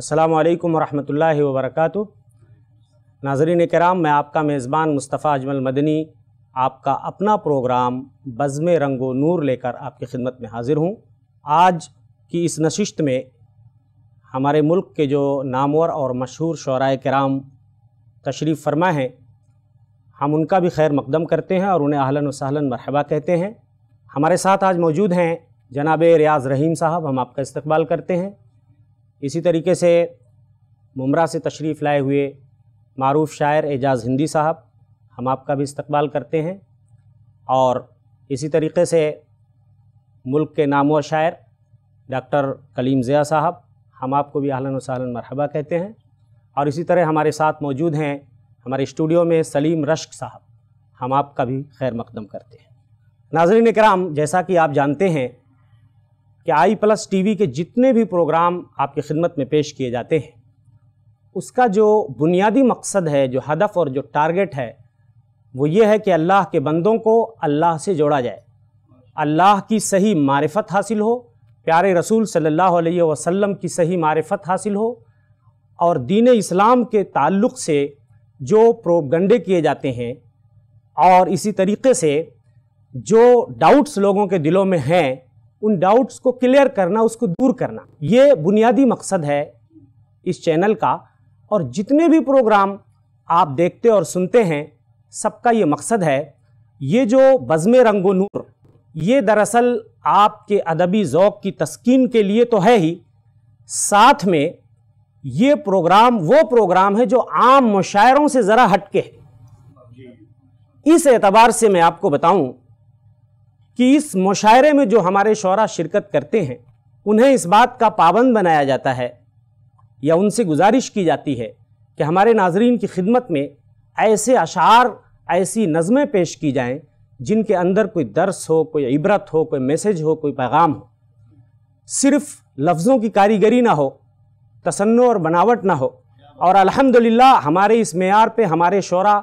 अस्सलामु अलैकुम वरहमतुल्लाहि वबरकातुह। नाज़रीन कराम, मैं आपका मेज़बान मुस्तफ़ा अजमल मदनी आपका अपना प्रोग्राम बज़्म-ए-रंगो नूर लेकर आपकी खिदमत में हाज़िर हूँ। आज की इस नशिस्त में हमारे मुल्क के जो नामवर और मशहूर शोराए कराम तशरीफ़ फरमा हैं, हम उनका भी खैर मकदम करते हैं और उन्हें अहलन व सहलन मरहबा कहते हैं। हमारे साथ आज मौजूद हैं जनाब रियाज़ रहीम साहब, हम आपका इस्तकबाल करते हैं। इसी तरीके से मुमरा से तशरीफ़ लाए हुए मारूफ़ शायर एजाज़ हिंदी साहब, हम आपका भी इस्तकबाल करते हैं। और इसी तरीके से मुल्क के नामवर शायर डॉक्टर कलीम ज़िया साहब, हम आपको भी अहलन व सहलन मरहबा कहते हैं। और इसी तरह हमारे साथ मौजूद हैं हमारे स्टूडियो में सलीम रश्क साहब, हम आपका भी खैर मकदम करते हैं। नाज़रीन कराम, जैसा कि आप जानते हैं कि iPlusTV के जितने भी प्रोग्राम आपकी खिदमत में पेश किए जाते हैं, उसका जो बुनियादी मकसद है, जो हदफ़ और जो टारगेट है, वो ये है कि अल्लाह के बंदों को अल्लाह से जोड़ा जाए, अल्लाह की सही मारिफत हासिल हो, प्यारे रसूल सल्लल्लाहु अलैहि वसल्लम की सही मारिफत हासिल हो, और दीन इस्लाम के ताल्लुक़ से जो प्रोपगंडे किए जाते हैं और इसी तरीके से जो डाउट्स लोगों के दिलों में हैं, उन डाउट्स को क्लियर करना, उसको दूर करना, ये बुनियादी मकसद है इस चैनल का। और जितने भी प्रोग्राम आप देखते और सुनते हैं, सबका ये मकसद है। ये जो बज़्म-ए-रंगो नूर, ये दरअसल आपके अदबी ज़ौक़ की तस्कीन के लिए तो है ही, साथ में ये प्रोग्राम वो प्रोग्राम है जो आम मुशायरों से ज़रा हटके है। इस एतबार से मैं आपको बताऊं कि इस मुशायरे में जो हमारे शोरा शिरकत करते हैं, उन्हें इस बात का पाबंद बनाया जाता है या उनसे गुजारिश की जाती है कि हमारे नाजरीन की खिदमत में ऐसे अशार, ऐसी नज़में पेश की जाएं जिनके अंदर कोई दर्स हो, कोई इबरत हो, कोई मैसेज हो, कोई पैगाम हो। सिर्फ़ लफ्ज़ों की कारीगरी ना हो, तसन्नो और बनावट ना हो। और अल्हम्दुलिल्लाह हमारे इस मेयार पे हमारे शोरा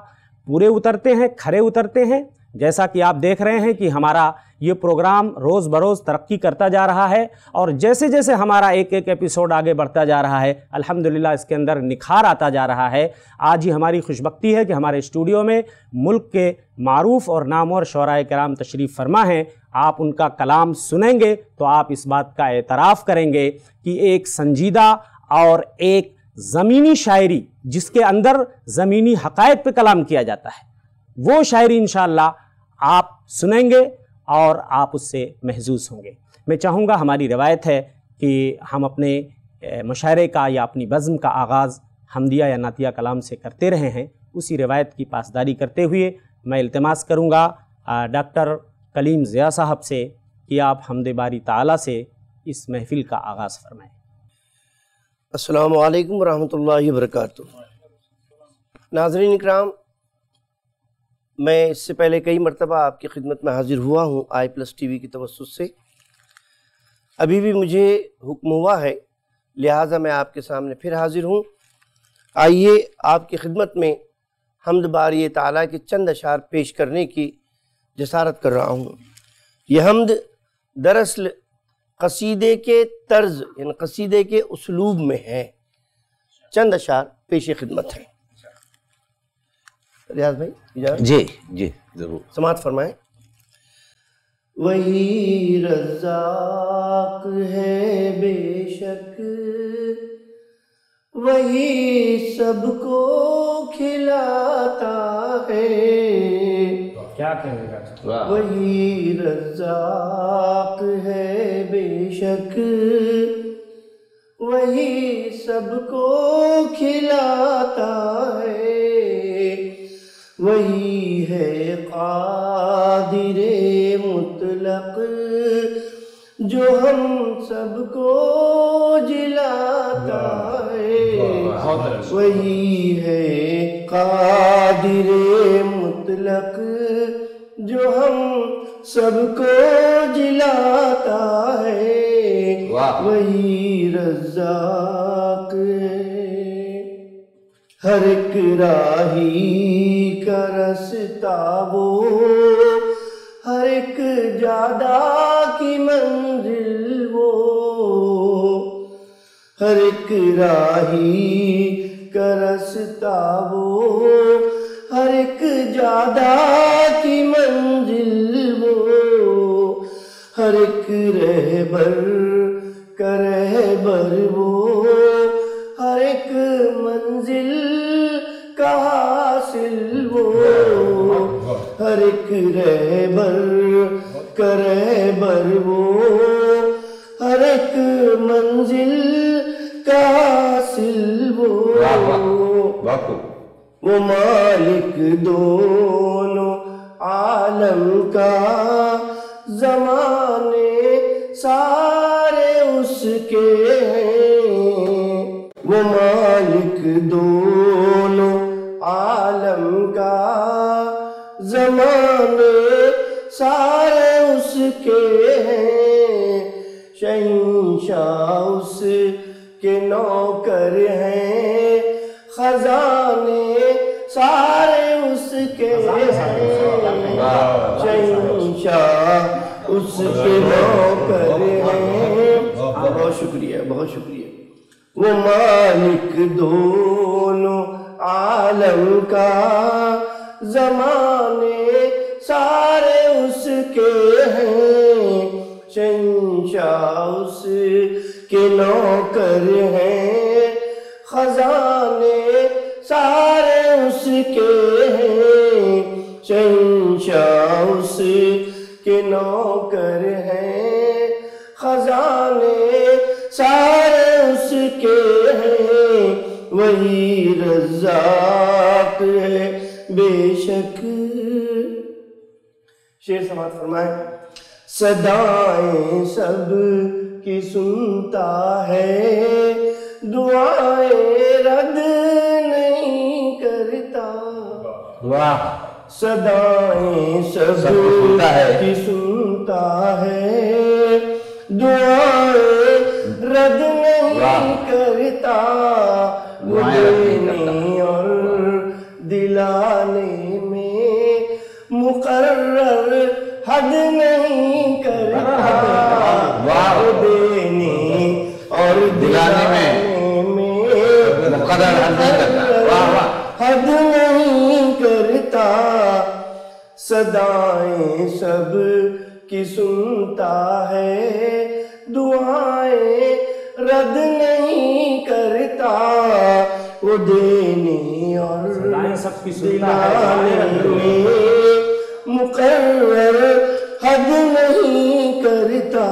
पूरे उतरते हैं, खरे उतरते हैं। जैसा कि आप देख रहे हैं कि हमारा ये प्रोग्राम रोज़ बरोज़ तरक्की करता जा रहा है और जैसे जैसे हमारा एक एक एपिसोड आगे बढ़ता जा रहा है, अल्हम्दुलिल्लाह इसके अंदर निखार आता जा रहा है। आज ही हमारी खुशबख्ती है कि हमारे स्टूडियो में मुल्क के मारूफ़ और नामवर शोराए कराम तशरीफ़ फरमा हैं। आप उनका कलाम सुनेंगे तो आप इस बात का एतराफ़ करेंगे कि एक संजीदा और एक ज़मीनी शायरी, जिसके अंदर ज़मीनी हक़ायक़ पे कलाम किया जाता है, वो शायरी इंशाअल्लाह आप सुनेंगे और आप उससे महजूज़ होंगे। मैं चाहूँगा, हमारी रवायत है कि हम अपने मुशायरे का या अपनी बज़्म का आगाज़ हमदिया या नातिया कलाम से करते रहे हैं, उसी रवायत की पासदारी करते हुए मैं इल्तिमास करूँगा डॉक्टर कलीम ज़िया साहब से कि आप हमदे बारी ताला से इस महफ़िल का आगाज़ फरमाएँ। अस्सलामु अलैकुम रहमतुल्लाहि वबरकातुह। नाज़रीन इकराम, मैं इससे पहले कई मरतबा आपकी खिदमत में हाज़िर हुआ हूँ iPlusTV की तवस्सुत से। अभी भी मुझे हुक्म हुआ है, लिहाजा मैं आपके सामने फिर हाज़िर हूँ। आइए आपकी खिदमत में हम्द बारी ताला के चंद अशार पेश करने की जसारत कर रहा हूँ। यह हम्द दरअसल कसीदे के तर्ज यानी कसीदे के उसलूब में है। चंद अशार पेश खिदमत है। रियाज भाई जी जी जरूर समाअत फरमाएं। वही रज़ाक है बेशक, वही सबको खिलाता है। क्या कहेगा? वही रज़ाक है बेशक, वही सबको खिलाता है। वही है क़ादिरे मुतलक, जो हम सबको जिलाता है। वही है क़ादिरे मुतलक, जो हम सबको जिलाता है। वही रज़ाक हर एक राही का रास्ता वो, हर एक जादा की मंजिल वो। हर एक राही का रास्ता वो, हर एक जादा की मंजिल वो, हर एक रहबर का रहबर वो, हर एक मंजिल का हासिल वो, हर एक रहबर का रहबर वो, हर एक मंजिल का हासिल वो, वो मालिक दोनों आलम का, जमाने सारे उसके हैं, वो मालिक दोनों आलम का, जमाने सारे उसके हैं, शहंशाह उसके नौकर हैं, खजाने सारे उसके शहंशाह उसके नौकर हैं। बहुत शुक्रिया। वो मालिक दोनों आलम का, जमाने सारे उसके हैं, शहंशाह उसके नौकर हैं, खजाने सारे उसके हैं, शहंशाह उसके नौकर हैं, खजाने सारे उसके हैं, वही रज़्ज़ाक़ है बेशक। शेर समाप्त फरमाए। सदाएं सब की सुनता है, दुआएं रद्द नहीं करता। वाह। सदाएं सब की सुनता है, दुआएं रद्द नहीं करता, देने और दिलाने में मुकर्रर हद नहीं करता, देने और दिलाने में हद नहीं करता। सदाएं सब की सुनता है, दुआएं रद्द नहीं करता, वो देने और दिलाने में मुकर्रर हद नहीं करता,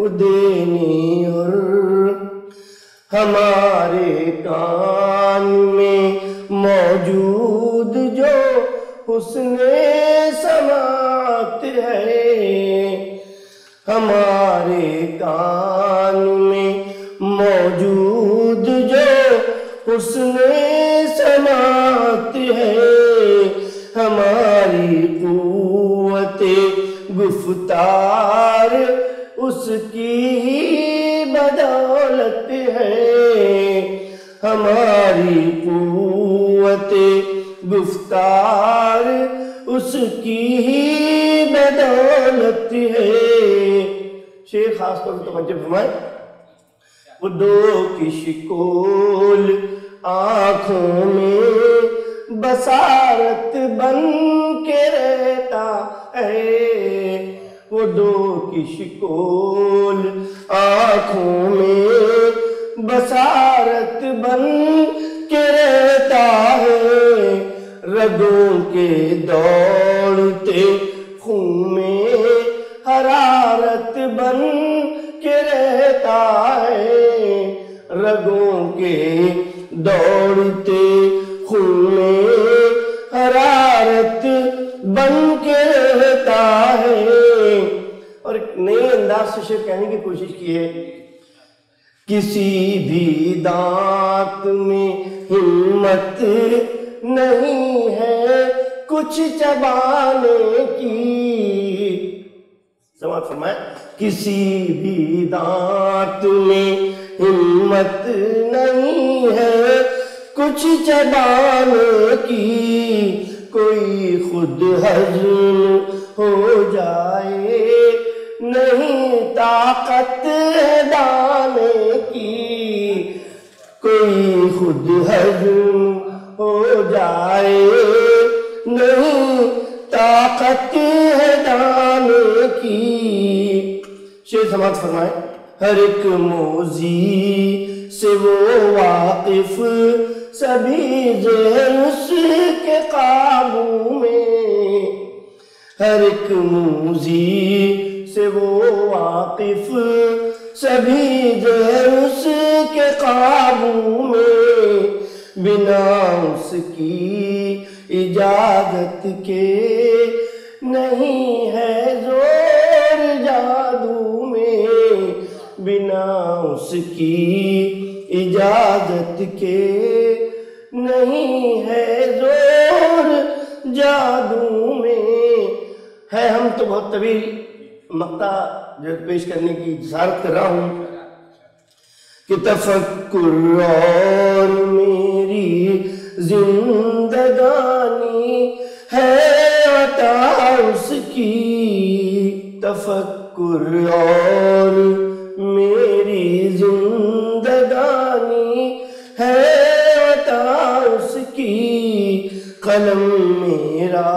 वो देने और हमारे कान में मौजूद जो हुस्ने समात है, हमारे कान में मौजूद जो हुस्ने समात है, हमारी कुव्वते गुफ्तार उसकी ही बदौलत है, हमारी कुव्वते गुफ्तार उसकी ही बदौलत है। शेर खास तौर पर तवज्जो फरमाए। वो दो की शिकोल आँखों में बसारत बन के रहता है, वो दो की शिकोल आँखों में बसारत बन के रहता है, रगों के दौड़ते खून में हरारत बन के रहता है, रगों के दौड़ते खून में हरारत बन के रहता है। और एक नए अंदाज से शेर कहने की कोशिश की है। किसी भी दांत में हिम्मत नहीं है कुछ चबाने की। समाप्त फरमाए। किसी भी दांत में हिम्मत नहीं है कुछ चबाने की, कोई खुद हजम हो जाए नहीं ताकत दाने की, कोई खुद हजम हो जाए, नहीं ताकत है दाने की। शेर समाप्त फरमाए। हर एक मोजी से वो वाकिफ, सभी जहन उसके काबू में। हर एक मोजी से वो वाकिफ, सभी जहन उसके काबू में। बिना उसकी इजाजत के नहीं है जोर जादू में। बिना उसकी इजाजत के नहीं है जोर जादू में। है हम तो बहुत तवील मक्ता जो पेश करने की इजाजत कर रहा हूँ कि तफक्कुर और मेरी जिंदगानी है अता उसकी। तफक्कुर और मेरी जिंदगानी है अता उसकी। कलम मेरा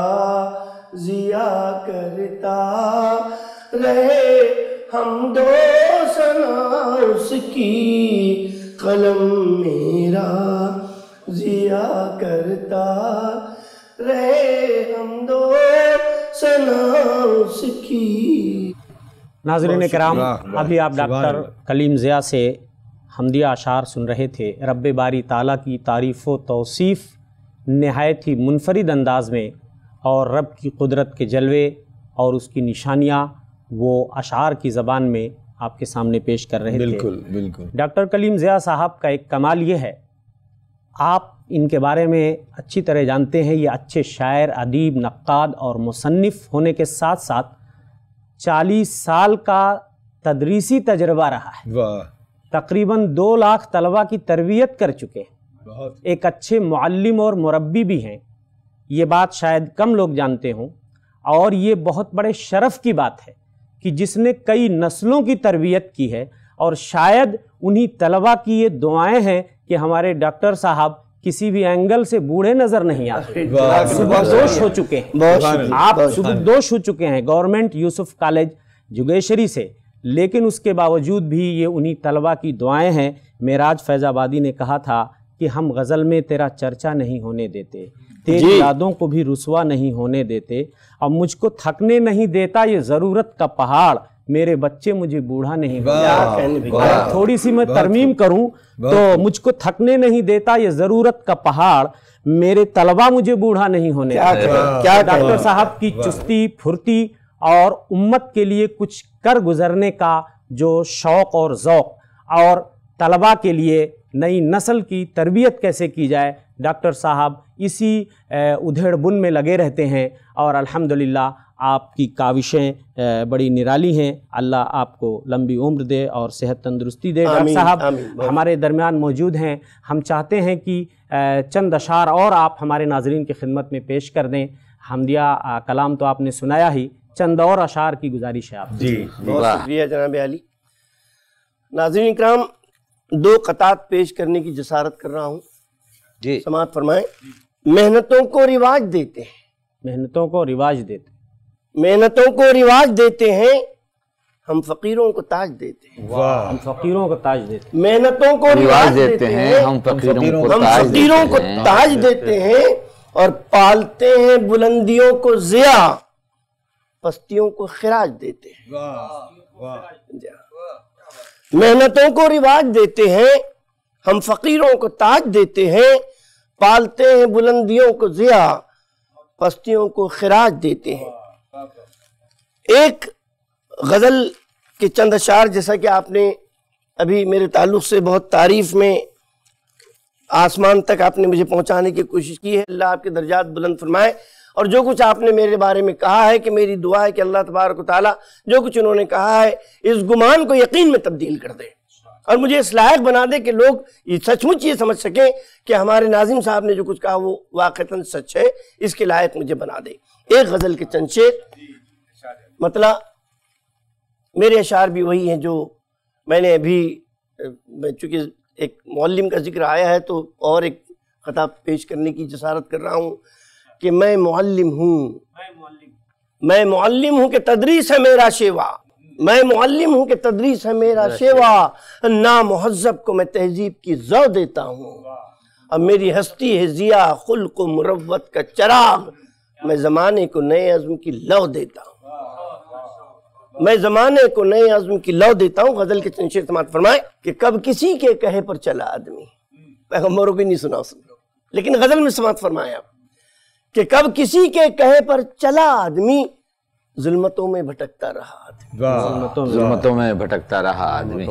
जिया करता रहे हम दो सना उसकी। कलम मेरा जिया करता रहे हम दो सना उसकी। नाज़रीन कराम, अभी आप डॉक्टर कलीम ज़िया से हमदिया अशार सुन रहे थे। रब्बे बारी ताला की तारीफ़ व तौसीफ़ नहायत ही मुनफरिद अंदाज़ में और रब की कुदरत के जलवे और उसकी निशानियाँ वो अशार की ज़बान में आपके सामने पेश कर रहे थे। बिल्कुल डॉक्टर कलीम ज़िया साहब का एक कमाल ये है, आप इनके बारे में अच्छी तरह जानते हैं, ये अच्छे शायर, अदीब, नक़्क़ाद और मुसन्निफ़ होने के साथ साथ 40 साल का तदरीसी तजर्बा रहा है। वाह। तकरीबन 2 लाख तलबा की तरबियत कर चुके हैं। एक अच्छे मुअल्लिम और मुरब्बी भी हैं, ये बात शायद कम लोग जानते हों। और ये बहुत बड़े शरफ़ की बात है कि जिसने कई नस्लों की तरबियत की है। और शायद उन्हीं तलबा की ये दुआएं हैं कि हमारे डॉक्टर साहब किसी भी एंगल से बूढ़े नजर नहीं आते। सुबहदोश हो चुके हैं, आप सुबहदोश हो चुके हैं गवर्नमेंट यूसुफ कॉलेज जुगेशरी से, लेकिन उसके बावजूद भी ये उन्हीं तलबा की दुआएं हैं। मिराज फैज़ाबादी ने कहा था कि हम गज़ल में तेरा चर्चा नहीं होने देते, तेरी यादों को भी रुसवा नहीं होने देते, और मुझको थकने नहीं देता ये ज़रूरत का पहाड़, मेरे बच्चे मुझे बूढ़ा नहीं बनाया। थोड़ी सी मैं तरमीम करूं तो मुझको थकने नहीं देता ये ज़रूरत का पहाड़, मेरे तलबा मुझे बूढ़ा नहीं होने देता। डॉक्टर साहब की चुस्ती, फुर्ती और उम्मत के लिए कुछ कर गुजरने का जो शौक़ और ज़ौक़, और तलबा के लिए नई नस्ल की तरबियत कैसे की जाए, डॉक्टर साहब इसी उधेड़ बुन में लगे रहते हैं। और अल्हम्दुलिल्लाह आपकी काविशें बड़ी निराली हैं। अल्लाह आपको लंबी उम्र दे और सेहत तंदुरुस्ती दे। डॉक्टर साहब हमारे दरमियान मौजूद हैं, हम चाहते हैं कि चंद अशार और आप हमारे नाजरीन की खिदमत में पेश कर दें। हमदिया कलाम तो आपने सुनाया ही, चंद और अशार की गुजारिश है आप। जी बहुत शुक्रिया जनाब अली। नाजरीन इकराम, 2 कतात पेश करने की जसारत कर रहा हूँ। जी समाअत फरमाएं। मेहनतों को रिवाज देते हैं, मेहनतों को रिवाज देते, मेहनतों को रिवाज देते हैं हम, फकीरों को ताज देते हैं। वाह। हम फकीरों को ताज देते हैं। मेहनतों को रिवाज देते हैं हम, फकीरों को ताज देते हैं। और पालते हैं बुलंदियों को जिया, पस्तियों को खिराज देते हैं। वाह वाह। मेहनतों को रिवाज देते हैं हम, फकीरों को ताज देते हैं। पालते हैं बुलंदियों को जिया, पस्तियों को खिराज देते हैं। एक गज़ल के चंद अशार, जैसा कि आपने अभी मेरे ताल्लुक़ से बहुत तारीफ़ में आसमान तक आपने मुझे पहुंचाने की कोशिश की है। अल्लाह आपके दर्जात बुलंद फरमाए। और जो कुछ आपने मेरे बारे में कहा है कि मेरी दुआ है कि अल्लाह तबारक व तआला जो कुछ उन्होंने कहा है इस गुमान को यकीन में तब्दील कर दे और मुझे इस लायक बना दे कि लोग सचमुच ये समझ सकें कि हमारे नाजिम साहब ने जो कुछ कहा वो वाक़तन सच है। इसके लायक मुझे बना दे। एक गज़ल के चंद शेर, मतलब मेरे अशार भी वही हैं जो मैंने अभी चूँकि एक मौलिम का जिक्र आया है तो और एक खताब पेश करने की जसारत कर रहा हूँ कि मैं मौलिम हूँ, मैं मौलिम हूँ कि तदरीस है मेरा शेवा, मैं मौलिम हूँ कि तदरीस है मेरा शेवा, ना महजब को मैं तहजीब की जौ देता हूँ। अब मेरी हस्ती है जिया खुल्क व मुरव्वत का चराग, मैं ज़माने को नए अज़्म की लौ देता हूँ, मैं ज़माने को नए अज़्म की लौ देता हूँ। गज़ल के चंद शेर समाअत फरमाएं कि कब किसी के कहे पर चला आदमी, पैगम्बरों को नहीं सुना उसने लेकिन गज़ल में समाअत फरमाएं आप कि कब किसी के कहे पर चला आदमी, जुल्मतों में भटकता रहा आदमी, जुल्मतों में भटकता रहा आदमी।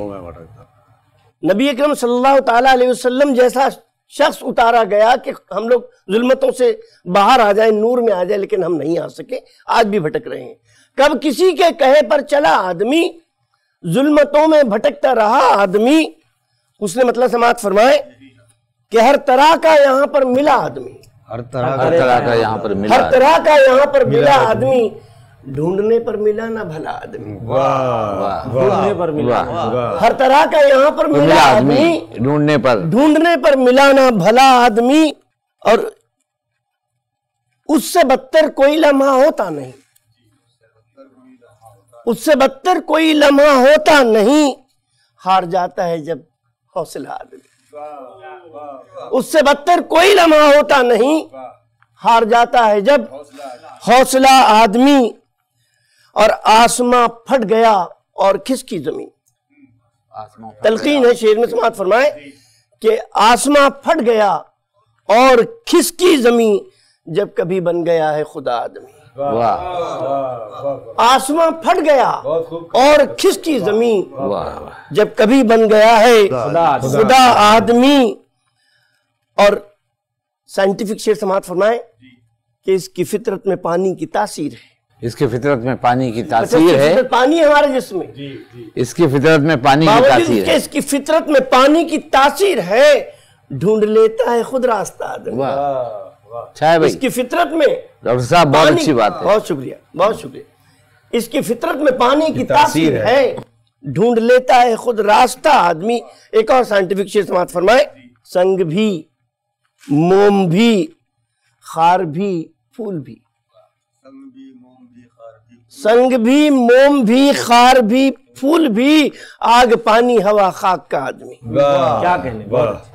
नबी अकरम सल्लल्लाहु तआला अलैहि वसल्लम जैसा शख्स उतारा गया कि हम लोग जुल्मतों से बाहर आ जाए, नूर में आ जाए, लेकिन हम नहीं आ सके, आज भी भटक रहे हैं। कब किसी के कहे पर चला आदमी, जुल्मतों में भटकता रहा आदमी। उसने मतलब समाअत फरमाए कि हर तरह का यहाँ पर मिला आदमी, हर तरह का यहाँ पर मिला आदमी, ढूंढने पर मिला ना भला आदमी। ढूंढने पर मिला, हर तरह का यहाँ पर मिला आदमी, ढूंढने पर मिला ना भला आदमी, और उससे बदतर कोई लम्हा होता नहीं, उससे बदतर कोई लम्हा होता नहीं, हार जाता है जब हौसला आदमी। उससे बदतर कोई लम्हा होता नहीं, हार जाता है जब हौसला आदमी। और आसमां फट गया और खिसकी जमीन, तलकीन है शेर में, समाअत फरमाए कि आसमां फट गया और खिसकी जमीन, जब कभी बन गया है खुदा आदमी। आसमां फट गया और खिसकी जमीन, जब कभी बन गया है खुदा आदमी। और साइंटिफिक शेर समाअत फरमाए कि इसकी फितरत में पानी की तासीर है, इसकी फितरत में पानी की तासीर है, पानी हमारे जिस्म में, इसकी फितरत में पानी की तासीर है, इसकी फितरत में पानी की तासीर है, ढूंढ लेता है खुद रास्ता आदमी। इसकी फितरत में, डॉक्टर साहब बहुत अच्छी बात है, बहुत शुक्रिया, बहुत शुक्रिया। इसकी फितरत में पानी की तासीर है, ढूंढ लेता है खुद रास्ता आदमी। एक और साइंटिफिक शेर समाअत फरमाए, संग भी, मोम भी, खार भी, फूल भी, संग भी, मोम भी, खार भी, फूल भी, आग पानी हवा खाक का आदमी। क्या कहने,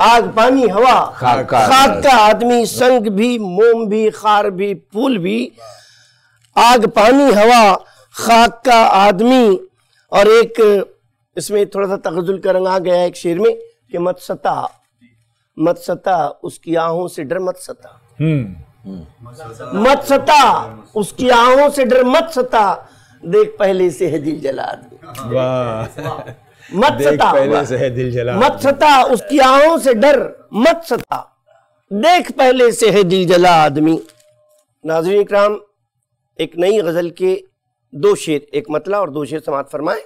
आग पानी हवा खाक का आदमी, संग भी, मोम भी, खार भी, फूल भी, आग पानी हवा खाक का आदमी। और एक इसमें थोड़ा सा तगजुल का रंग आ गया एक शेर में कि मत सता, मत सता उसकी आहों से डर, मत सता, मत सता उसकी आहों से डर, मत सता देख पहले से है दिल जला आदमी। मत सता, मत सता उसकी आहों से डर, मत सता देख पहले से है दिल जला आदमी। नाज़रीन इकराम, एक नई गजल के दो शेर, एक मतला और दो शेर समाअत फरमाए।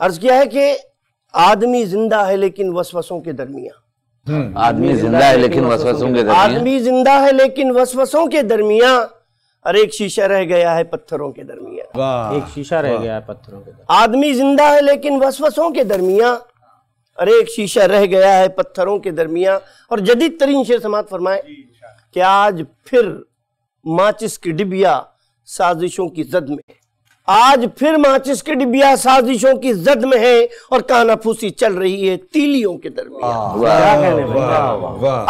अर्ज किया है कि आदमी जिंदा है लेकिन वसवसों के दरमियान, आदमी जिंदा है लेकिन वसवसों के दरमियां, आदमी जिंदा है लेकिन वसवसों के दरमियां, और एक शीशा रह गया है पत्थरों के दरमियां, एक शीशा रह गया है पत्थरों के दरमियां। आदमी जिंदा है लेकिन वसवसों के दरमियां, और एक शीशा रह गया है पत्थरों के दरमियां। और जदीद तरीन शेर समाअत फरमाए कि आज फिर माचिस की डिबिया साजिशों की जद में, आज फिर माचिस के डिबिया साजिशों की जद में है, और कानाफूसी चल रही है तीलियों के दरमियान।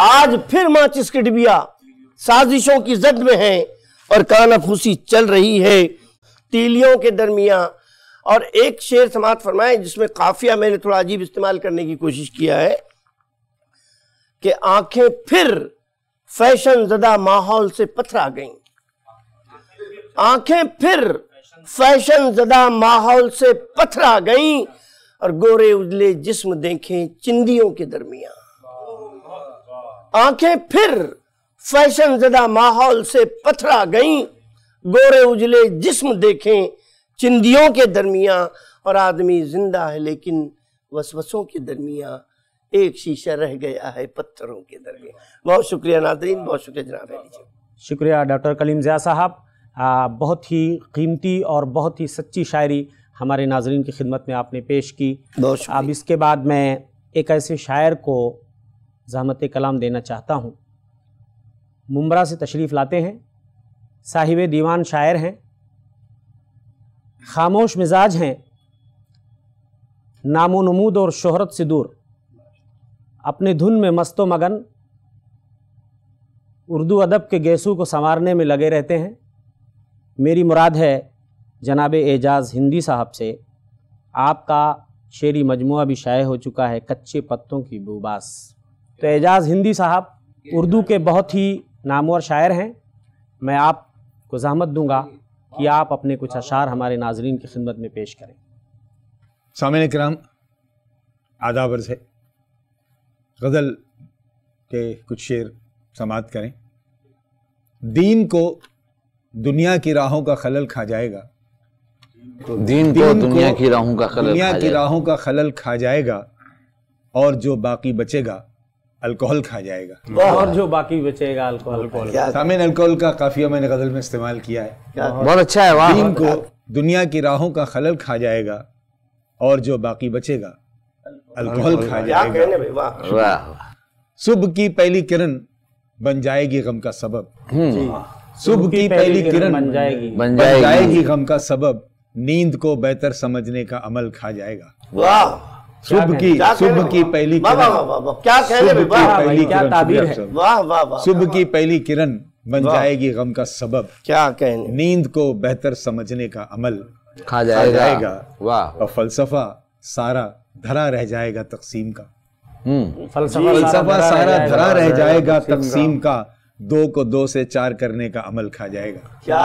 आज फिर माचिस के डिबिया साजिशों की जद में है, और कानाफूसी चल रही है तीलियों के दरमियान। और एक शेर समाअत फरमाए जिसमें काफिया मैंने थोड़ा अजीब इस्तेमाल करने की कोशिश किया है कि आंखें फिर फैशन ज़दा माहौल से पथरा गईं, आंखें फिर फैशन ज़दा माहौल से पथरा गईं, और गोरे उजले जिस्म देखें चिंदियों के दरमियान। आंखें फिर फैशन ज़दा माहौल से पथरा गईं, गोरे उजले जिस्म देखें चिंदियों के दरमियान। और आदमी जिंदा है लेकिन वसवसों के दरमियान, एक शीशा रह गया है पत्थरों के दरमियान। बहुत शुक्रिया नाज़रीन, बहुत शुक्रिया जनाब, शुक्रिया डॉक्टर कलीम ज़िया साहब। बहुत ही कीमती और बहुत ही सच्ची शायरी हमारे नाज़रीन की खिदमत में आपने पेश की। अब इसके बाद मैं एक ऐसे शायर को ज़हमत कलाम देना चाहता हूँ। मुंबरा से तशरीफ़ लाते हैं, साहिब दीवान शायर हैं, खामोश मिजाज हैं, नामो नमूद और शोहरत से दूर, अपने धुन में मस्तो मगन, उर्दू अदब के गैसू को संवारने में लगे रहते हैं। मेरी मुराद है जनाब एजाज़ हिंदी साहब से, आपका शेरी मजमुआ भी शाये हो चुका है, कच्चे पत्तों की बुबास। तो एजाज़ हिंदी साहब उर्दू के बहुत ही नामवर शायर हैं। मैं आपको ज़हमत दूंगा कि आप अपने कुछ अशार हमारे नाजरीन की खिदमत में पेश करें। सामईन इकराम, आदाबर से गज़ल के कुछ शेर समाअत करें। दीन को दुनिया की राहों का खलल खा जाएगा, तो दीन को दुनिया की राहों का खलल, दुनिया की राहों का खलल खा जाएगा, और जो बाकी बचेगा अल्कोहल खा जाएगा। और जो बाकी बचेगा अल्कोहल। सामने अल्कोहल का काफिया मैंने गज़ल में इस्तेमाल किया है, बहुत अच्छा है। वाह। दीन को दुनिया की राहों का खलल खा जाएगा, और जो बाकी बचेगा अल्कोहल खा जाएगा। सुबह की पहली किरण बन जाएगी गम का सबब, सुबह की पहली किरण बन जाएगी गम का सबब, नींद को बेहतर समझने का अमल खा जाएगा। वाह। सुबह की पहली किरण, क्या कहने, वाह। सुबह की पहली किरण बन जाएगी गम का सबब, क्या कहने, नींद को बेहतर समझने का अमल खा जाएगा। वाह। और फलसफा सारा धरा रह जाएगा तकसीम का, फलसफा सारा धरा रह जाएगा तकसीम का, दो को दो से चार करने का अमल खा जाएगा। क्या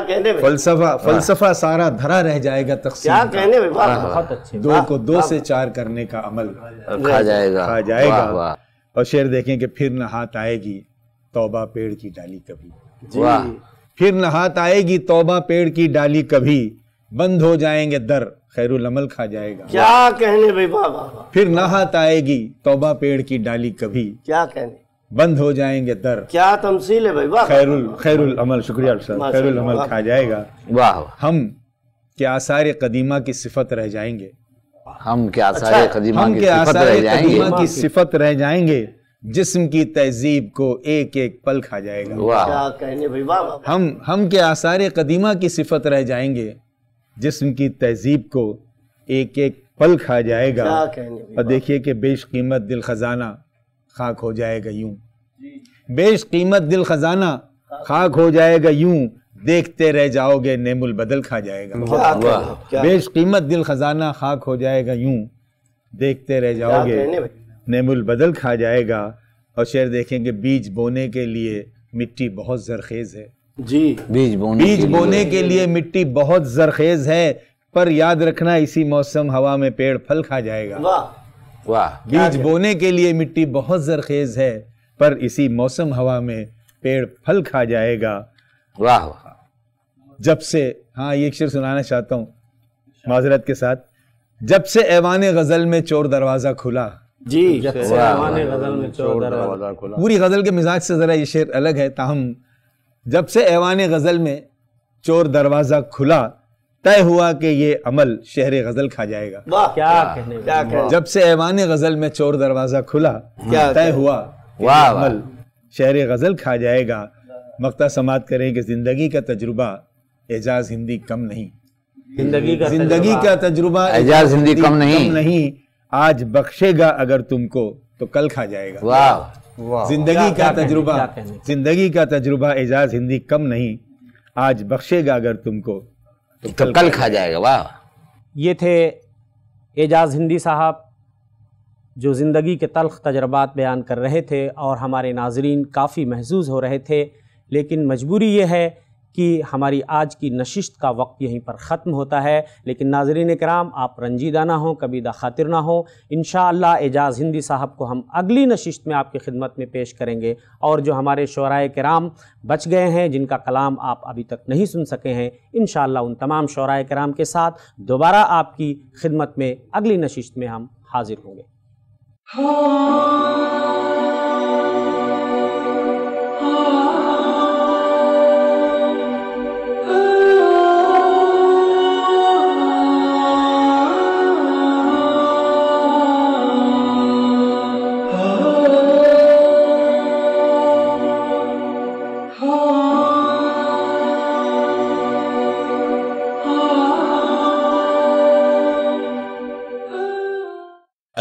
कहने फलसफा सारा धरा रह जाएगा तकसीम, क्या कहने भाई, दो को दो से चार करने का अमल खा जाएगा। और शेर देखें कि फिर न हाथ आएगी तौबा पेड़ की डाली कभी, फिर न हाथ आएगी तौबा पेड़ की डाली कभी, बंद हो जाएंगे दर खैरुल अमल खा जाएगा। क्या कहने भाई, बाबा। फिर न हाथ आएगी तौबा पेड़ की डाली कभी, क्या कहने, बंद हो जाएंगे दर, क्या तमसील है भाई, वाह। खैरुल अमल, शुक्रिया साहब, खैरुल अमल खा जाएगा। वाह। हम क्या आसार कदीमा की सिफत रह जाएंगे, हम क्या आसार कदीमा की सिफत रह जाएंगे, जिस्म की तहजीब को एक एक पल खा जाएगा। क्या कहने भाई, वाह। हम क्या आसार कदीमा की सिफत रह जाएंगे, जिस्म की तहजीब को एक एक पल खा जाएगा। और देखिए कि बेश कीमत दिल खजाना खाक हो जाएगा यूं, बेश कीमत दिल खजाना खाक हो जाएगा यूं, देखते रह जाओगे नेमुल बदल खा जाएगा। बेश कीमत दिल खजाना खाक हो जाएगा यूं, देखते रह जाओगे नेमुल बदल खा जाएगा। और शेर देखेंगे बीज बोने के लिए मिट्टी बहुत जरखेज है जी, बीज बोने के लिए मिट्टी बहुत जरखेज है, पर याद रखना इसी मौसम हवा में पेड़ फल खा जाएगा। वाह। बीज बोने के लिए मिट्टी बहुत जरखेज है, पर इसी मौसम हवा में पेड़ फल खा जाएगा। वाह। जब से, हाँ ये एक शेर सुनाना चाहता हूँ माजरत के साथ। जब से ऐवान गजल में चोर दरवाजा खुला जी, जब से ऐवान गजल में चोर दरवाजा खुला। पूरी गजल के मिजाज से जरा ये शेर अलग है, ताहम जब से ऐवान गजल में चोर दरवाजा खुला, तय हुआ कि ये अमल शहर गजल खा जाएगा। वाह। क्या कहने। जब से ऐवान गजल में चोर दरवाजा खुला, तय हुआ अमल शहर गजल खा जाएगा। मक्ता समात करें कि जिंदगी का तजुर्बा एजाज हिंदी कम नहीं, जिंदगी का तजुर्बा एजाज हिंदी कम नहीं, आज बख्शेगा अगर तुमको तो कल खा जाएगा। वाह। जिंदगी का तजुर्बा एजाज हिंदी कम नहीं, आज बख्शेगा अगर तुमको तो कल खा जाएगा। वाह। ये थे एजाज हिंदी साहब जो ज़िंदगी के तल्ख तजर्बात बयान कर रहे थे, और हमारे नाजरीन काफ़ी महसूस हो रहे थे। लेकिन मजबूरी ये है कि हमारी आज की नशिस्त का वक्त यहीं पर ख़त्म होता है। लेकिन नाजरीन कराम, आप रंजीदा ना हों, कभी दाखातिर ना हों। इंशाअल्लाह एजाज़ हिंदी साहब को हम अगली नशिस्त में आपकी खिदमत में पेश करेंगे। और जो हमारे शोराए कराम बच गए हैं, जिनका कलाम आप अभी तक नहीं सुन सके हैं, इंशाअल्लाह उन तमाम शोराए कराम के साथ दोबारा आपकी खिदमत में अगली नशिस्त में हम हाजिर होंगे।